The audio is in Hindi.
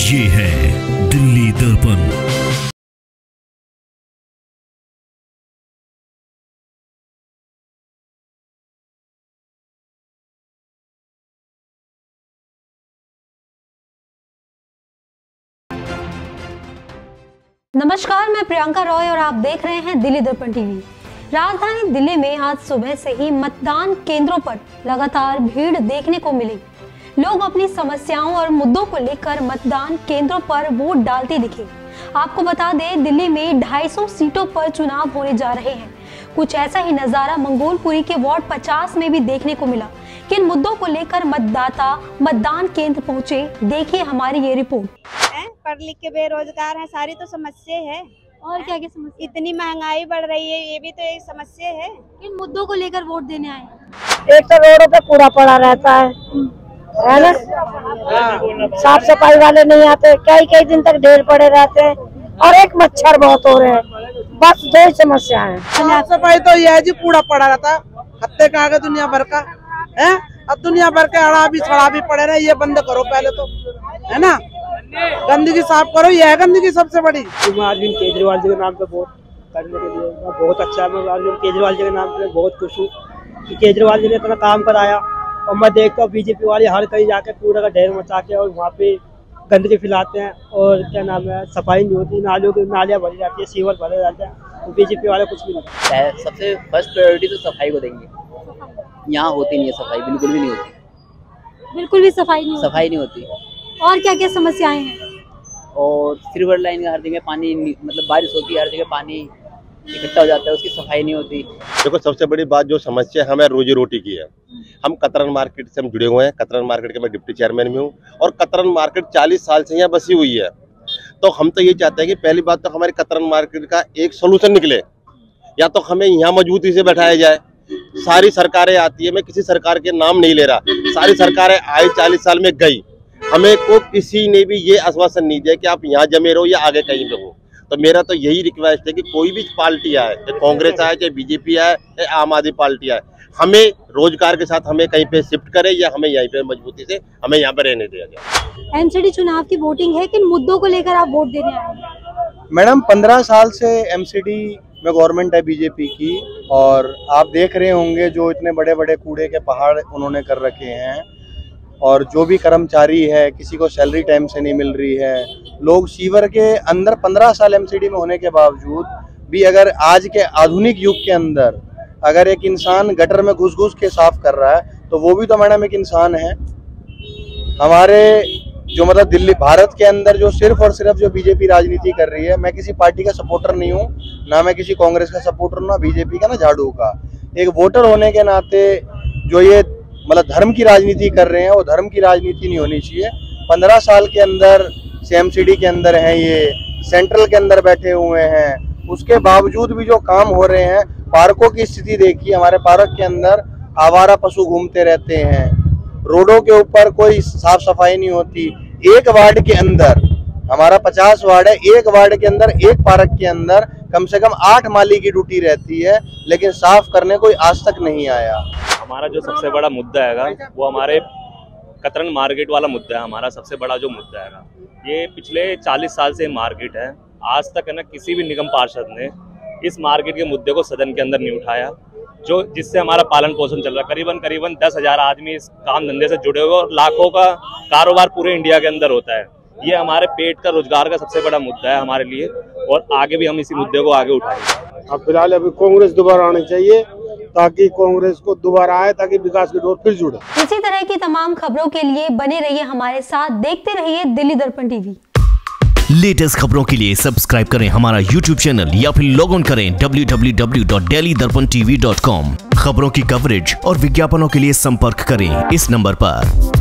ये है दिल्ली दर्पण। नमस्कार, मैं प्रियंका रॉय और आप देख रहे हैं दिल्ली दर्पण टीवी। राजधानी दिल्ली में आज सुबह से ही मतदान केंद्रों पर लगातार भीड़ देखने को मिली। लोग अपनी समस्याओं और मुद्दों को लेकर मतदान केंद्रों पर वोट डालते दिखे। आपको बता दें, दिल्ली में 250 सीटों पर चुनाव होने जा रहे हैं। कुछ ऐसा ही नज़ारा मंगोल पूरी के वार्ड 50 में भी देखने को मिला। किन मुद्दों को लेकर मतदाता मतदान केंद्र पहुँचे, देखिए हमारी ये रिपोर्ट। पढ़ लिख के बेरोजगार हैं, सारी तो समस्या है। और क्या क्या समस्या? इतनी महंगाई बढ़ रही है, ये भी तो एक समस्या है। किन मुद्दों को लेकर वोट देने आए? एक तो रोडों पे कूड़ा पड़ा रहता है ना, साफ सफाई वाले नहीं आते, कई कई दिन तक ढेर पड़े रहते हैं, और एक मच्छर बहुत हो रहे हैं। बस दो ही समस्या है। साफ सफाई तो यह है जी, कूड़ा पड़ा रहता है, हफ्ते का आगे दुनिया भर का है, अब दुनिया भर के अड़ा भी छड़ा भी पड़े रहे। ये बंद करो पहले तो, है ना, गंदगी साफ करो, यह है गंदगी सबसे बड़ी। मैं अरविंद केजरीवाल जी के नाम पे वोट करने के लिए बहुत अच्छा है। मैं अरविंद केजरीवाल जी के नाम पे बहुत खुश हूँ कि केजरीवाल जी ने इतना काम कराया। और मैं देखता हूँ बीजेपी वाले हर कहीं जाके कूड़ा का ढेर मचा के और वहाँ पे गंदगी फैलाते हैं, और क्या नाम है, सफाई नहीं होती, नालियों की नालियाँ भरी जाती है, सीवर भरे जाते हैं, तो बीजेपी वाले कुछ भी नहीं करते। सबसे फर्स्ट प्रायोरिटी तो सफाई को देंगे। यहाँ होती नहीं है सफाई, बिल्कुल भी नहीं होती, बिल्कुल भी सफाई नहीं होती। और क्या क्या समस्याएं हैं? और सिल्वर लाइन का हर जगह पानी, मतलब बारिश होती है हर जगह पानी इकट्ठा हो जाता है, उसकी सफाई नहीं होती। देखो, सबसे बड़ी बात जो समस्या है हमें रोजी रोटी की है। हम कतरन मार्केट से हम जुड़े हुए हैं। कतरन मार्केट के मैं डिप्टी चेयरमैन भी हूँ, और कतरन मार्केट 40 साल से यहाँ बसी हुई है। तो हम तो ये चाहते हैं कि पहली बात तो हमारे कतरन मार्केट का एक सोल्यूशन निकले, या तो हमें यहाँ मजबूती से बैठाया जाए। सारी सरकारें आती है, मैं किसी सरकार के नाम नहीं ले रहा, सारी सरकारें आई 40 साल में गई, हमें को किसी ने भी ये आश्वासन नहीं दिया कि आप यहाँ जमे रहो या आगे कहीं रहो। तो मेरा तो यही रिक्वेस्ट है कि कोई भी पार्टी आए, चाहे कांग्रेस आए, चाहे बीजेपी आए, चाहे आम आदमी पार्टी आए, हमें रोजगार के साथ हमें कहीं पे शिफ्ट करे, या हमें यहीं पे मजबूती से हमें यहाँ पे रहने दिया जाए। एमसीडी चुनाव की वोटिंग है, किन मुद्दों को लेकर आप वोट देने आए? मैडम, 15 साल से एमसीडी में गवर्नमेंट है बीजेपी की, और आप देख रहे होंगे जो इतने बड़े बड़े कूड़े के पहाड़ उन्होंने कर रखे हैं, और जो भी कर्मचारी है किसी को सैलरी टाइम से नहीं मिल रही है। लोग सीवर के अंदर 15 साल एमसीडी में होने के बावजूद भी अगर आज के आधुनिक युग के अंदर अगर एक इंसान गटर में घुस घुस के साफ कर रहा है, तो वो भी तो मैडम एक इंसान है। हमारे जो मतलब दिल्ली भारत के अंदर जो सिर्फ और सिर्फ जो बीजेपी राजनीति कर रही है, मैं किसी पार्टी का सपोर्टर नहीं हूँ, ना मैं किसी कांग्रेस का सपोर्टर, ना बीजेपी का, ना झाड़ू का। एक वोटर होने के नाते जो ये मतलब धर्म की राजनीति कर रहे हैं, वो धर्म की राजनीति नहीं होनी चाहिए। 15 साल के अंदर सीएमसीडी के अंदर हैं, ये सेंट्रल के अंदर बैठे हुए हैं, उसके बावजूद भी जो काम हो रहे हैं, पार्कों की स्थिति देखिए, हमारे पार्क के अंदर आवारा पशु घूमते रहते हैं, रोडों के ऊपर कोई साफ सफाई नहीं होती। एक वार्ड के अंदर, हमारा 50 वार्ड है, एक वार्ड के अंदर एक पार्क के अंदर कम से कम 8 माली की ड्यूटी रहती है, लेकिन साफ करने कोई आज तक नहीं आया। हमारा जो सबसे बड़ा मुद्दा है वो हमारे कतरन मार्केट वाला मुद्दा है। हमारा सबसे बड़ा जो मुद्दा है, ये पिछले 40 साल से मार्केट है, आज तक है ना किसी भी निगम पार्षद ने इस मार्केट के मुद्दे को सदन के अंदर नहीं उठाया, जो जिससे हमारा पालन पोषण चल रहा है। करीबन 10,000 आदमी इस काम धंधे से जुड़े हुए, और लाखों का कारोबार पूरे इंडिया के अंदर होता है। ये हमारे पेट का, रोजगार का सबसे बड़ा मुद्दा है हमारे लिए, और आगे भी हम इसी मुद्दे को आगे उठाएंगे। अब फिलहाल अभी कांग्रेस दोबारा आनी चाहिए, ताकि कांग्रेस को दोबारा आए, ताकि विकास की डोर फिर जुड़े। इसी तरह की तमाम खबरों के लिए बने रहिए हमारे साथ, देखते रहिए दिल्ली दर्पण टीवी। लेटेस्ट खबरों के लिए सब्सक्राइब करें हमारा YouTube चैनल, या फिर लॉग ऑन करें www.delhidarpantv.com। खबरों की कवरेज और विज्ञापनों के लिए संपर्क करें इस नंबर पर।